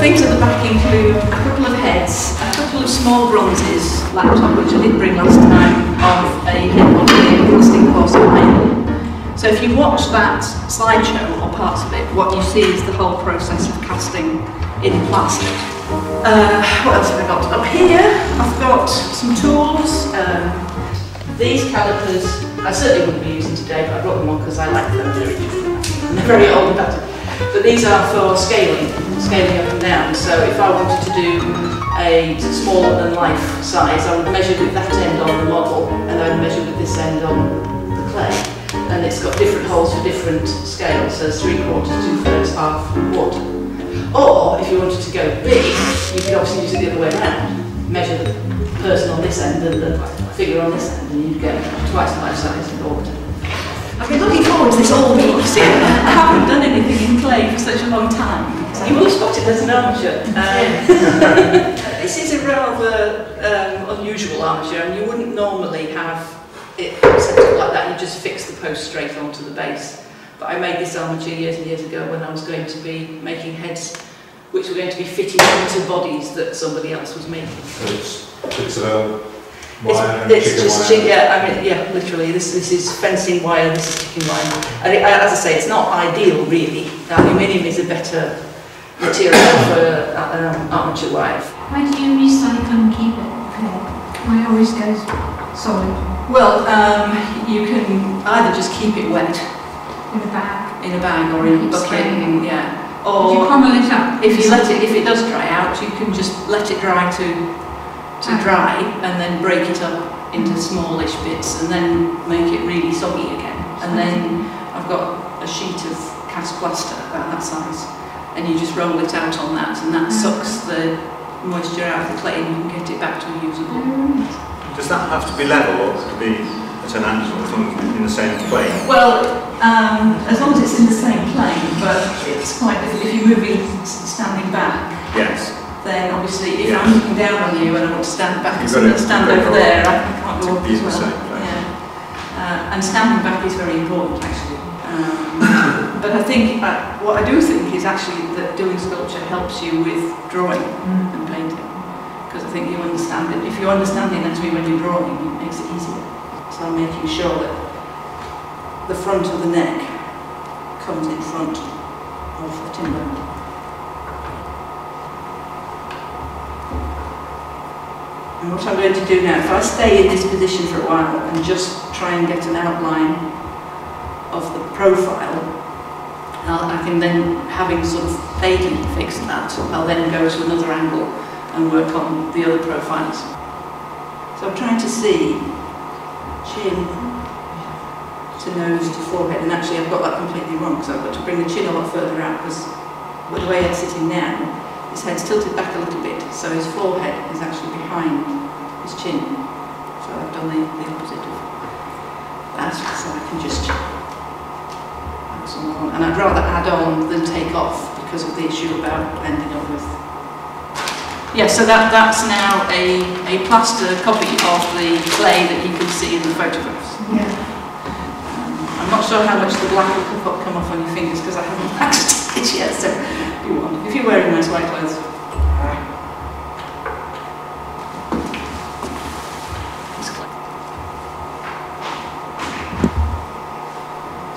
Things at the back include a couple of heads, a couple of small bronzes, laptop which I did bring last time, of a head modelling in plastic porcelain. So if you watch that slideshow or parts of it, what you see is the whole process of casting in plastic. What else have I got? Up here I've got some tools. These calipers I certainly wouldn't be using today, but I brought them on because I like them. They're very old and battered. But these are for scaling up and down. So if I wanted to do a smaller than life size, I would measure with that end on the model and I would measure with this end on the clay. And it's got different holes for different scales, so 3/4, 2/3, half, quarter. Or if you wanted to go big, you could obviously use it the other way around. Measure the person on this end and the figure on this end, and you'd get twice the life size in order. I've been looking forward to this all week, so I haven't done anything in clay for such a long time. You will have spotted there's an armature. This is a rather unusual armature, and you wouldn't normally have it set up like that. You just fix the post straight onto the base. But I made this armature years and years ago when I was going to be making heads which were going to be fitting into bodies that somebody else was making. So it's it's just chicken wire. I mean, yeah, literally. This is fencing wire. This is chicken wire. And as I say, it's not ideal, really. Aluminium is a better material for armature wire. Why do you recycle and keep it? Why always goes solid? Well, you can either just keep it wet in a bag, or in a bucket. Yeah. Or you crumble it up. If you let it, if it does dry out, you can just let it dry to dry and then break it up into smallish bits and then make it really soggy again. And then I've got a sheet of cast plaster about that size and you just roll it out on that, and that sucks the moisture out of the clay and you can get it back to a usable. Does that have to be level or to be at an angle in the same plane? Well, as long as it's in the same plane, but it's quite difficult if you're moving standing back. Yes. Then obviously if I'm looking down on you and I want to stand back and stand over there, I can't go up as well. And standing back is very important actually. But I think, what I do think is actually that doing sculpture helps you with drawing and painting. Because I think you understand it. If you understand the anatomy when you're drawing, it makes it easier. So I'm making sure that the front of the neck comes in front of the timber. And what I'm going to do now, if I stay in this position for a while and just try and get an outline of the profile, I can then, having sort of vaguely fixed that, I'll then go to another angle and work on the other profiles. So I'm trying to see chin to nose to forehead, and actually I've got that completely wrong because I've got to bring the chin a lot further out because the way I'm sitting now, his head's tilted back a little bit, so his forehead is actually behind his chin. So I've done the opposite of that, so I can just add some more. And I'd rather add on than take off because of the issue about ending up with. Yeah, so that's now a plaster copy of the clay that you can see in the photographs. Yeah. I'm not sure how much the black will come off on your fingers because I haven't waxed it yet, so. If you're wearing nice white clothes.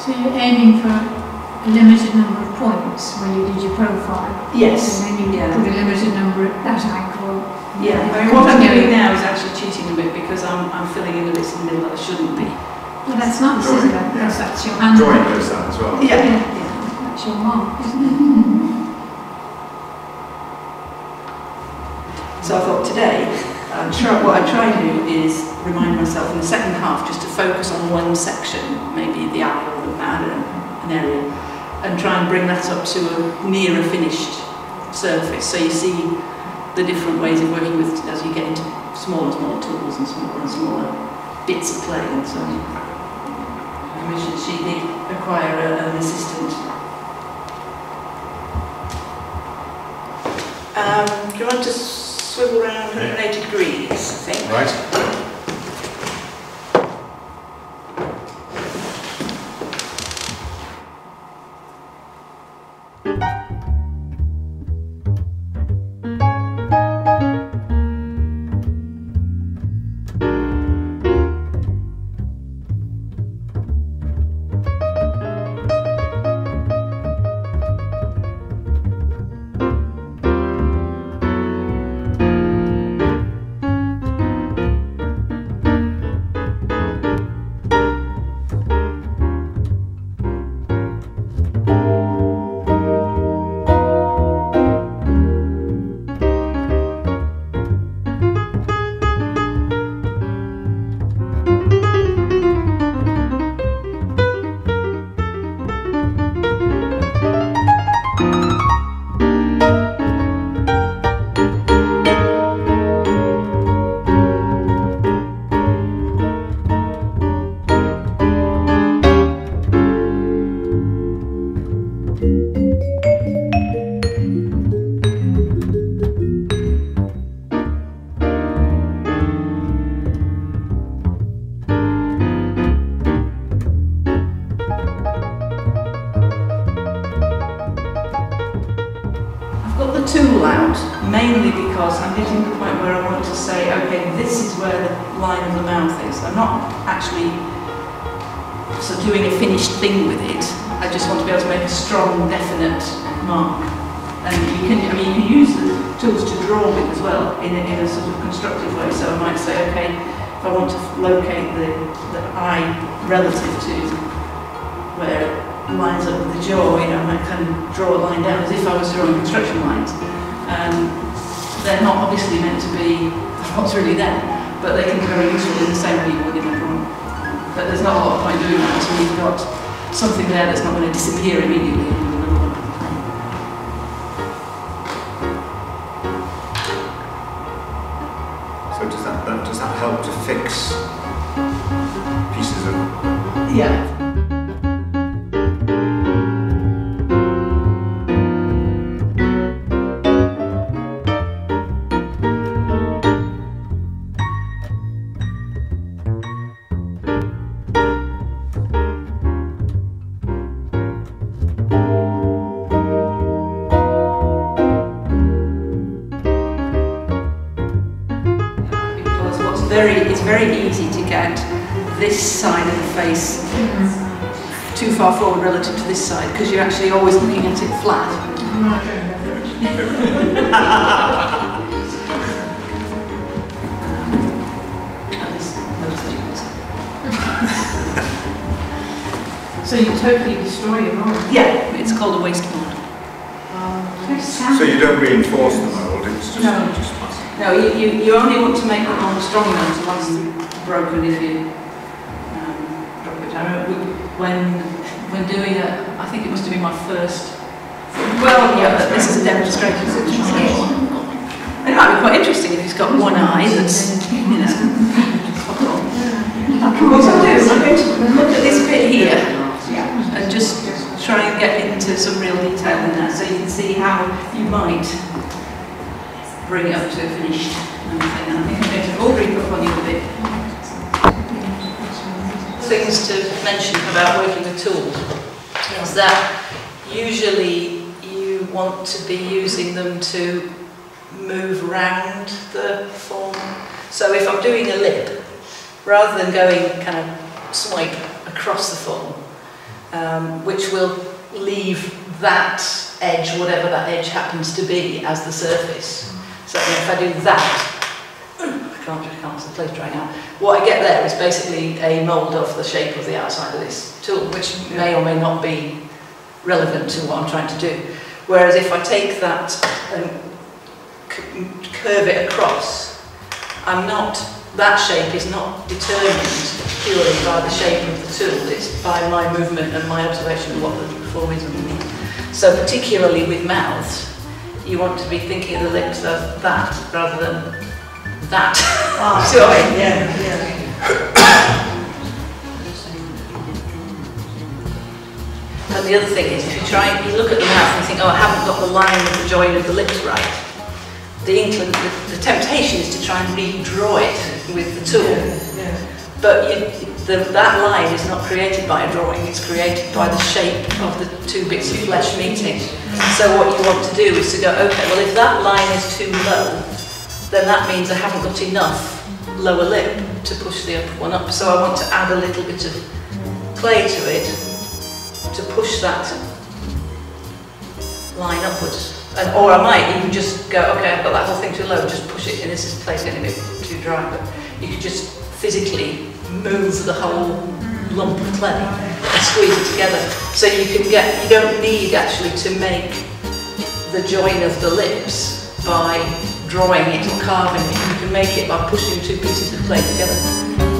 So you're aiming for a limited number of points when you did your profile? Yes. And then you put a limited number at that angle. Yeah, I mean, what I'm doing now is actually cheating a bit because I'm filling in the bits in the middle that I shouldn't be. Well, that's not nice, isn't it? Because that's your hand. Drawing does that as well. Yeah. That's your mark, isn't it? So I thought today, what I try to do is remind myself in the second half just to focus on one section, maybe the eye or the man, an area, and try and bring that up to a nearer finished surface. So you see the different ways of working with it as you get into smaller and smaller tools and smaller bits of clay. And so I mentioned she did acquire an assistant. You want to swivel around 180 degrees, I think. Right. Tool out, mainly because I'm hitting the point where I want to say, okay, this is where the line of the mouth is. I'm not actually sort of doing a finished thing with it. I just want to be able to make a strong, definite mark. And you can, I mean, you can use the tools to draw with as well in a sort of constructive way. So I might say, okay, if I want to locate the eye relative to where lines up with the jaw, you know, I might kind of draw a line down as if I was drawing construction lines. They're not obviously meant to be what's really there, but they can be very useful in the same way you would in a drawing. But there's not a lot of point doing that until you've got something there that's not going to disappear immediately. So does that help to fix pieces of? Yeah. It's very easy to get this side of the face too far forward relative to this side, because you're actually always looking at it flat. So you totally destroy your mold? Yeah, it's called a waste mold. So you don't reinforce the mold, it's just... No. No, you only want to make the mold strong enough once it's broken if you drop it down. When doing it, I think it must have been my first. Well, yeah, but this is a demonstration. It might be quite interesting if it's got one eye that's, you know, what I'll do is I'm going to look at this bit here and just try and get into some real detail in that so you can see how you might bring it up to a finished thing. And I think I'm going to all group up on you a bit. Things to mention about working with tools is that usually you want to be using them to move round the form. So if I'm doing a lip, rather than going kind of swipe across the form, which will leave that edge, whatever that edge happens to be, as the surface. So if I do that, I can't see the place right now. What I get there is basically a mould of the shape of the outside of this tool, which may or may not be relevant to what I'm trying to do. Whereas if I take that and curve it across, that shape is not determined purely by the shape of the tool, it's by my movement and my observation of what the form is underneath. So particularly with mouths, you want to be thinking of the lips as that rather than that. Oh, sorry. Yeah, yeah. And the other thing is, if you look at the mouth and think, oh, I haven't got the line of the join of the lips right. the temptation is to try and redraw it with the tool. Yeah, yeah. But that line is not created by a drawing, it's created by the shape of the two bits of flesh meeting. So what you want to do is to go, okay, well if that line is too low, then that means I haven't got enough lower lip to push the upper one up. So I want to add a little bit of clay to it to push that line upwards. And, or I might even just go, okay, I've got that whole thing too low, just push it, and this is place getting a bit too dry, but you could just physically move the whole lump of clay and squeeze it together. So you can get, you don't need actually to make the join of the lips by drawing it or carving it. You can make it by pushing two pieces of clay together.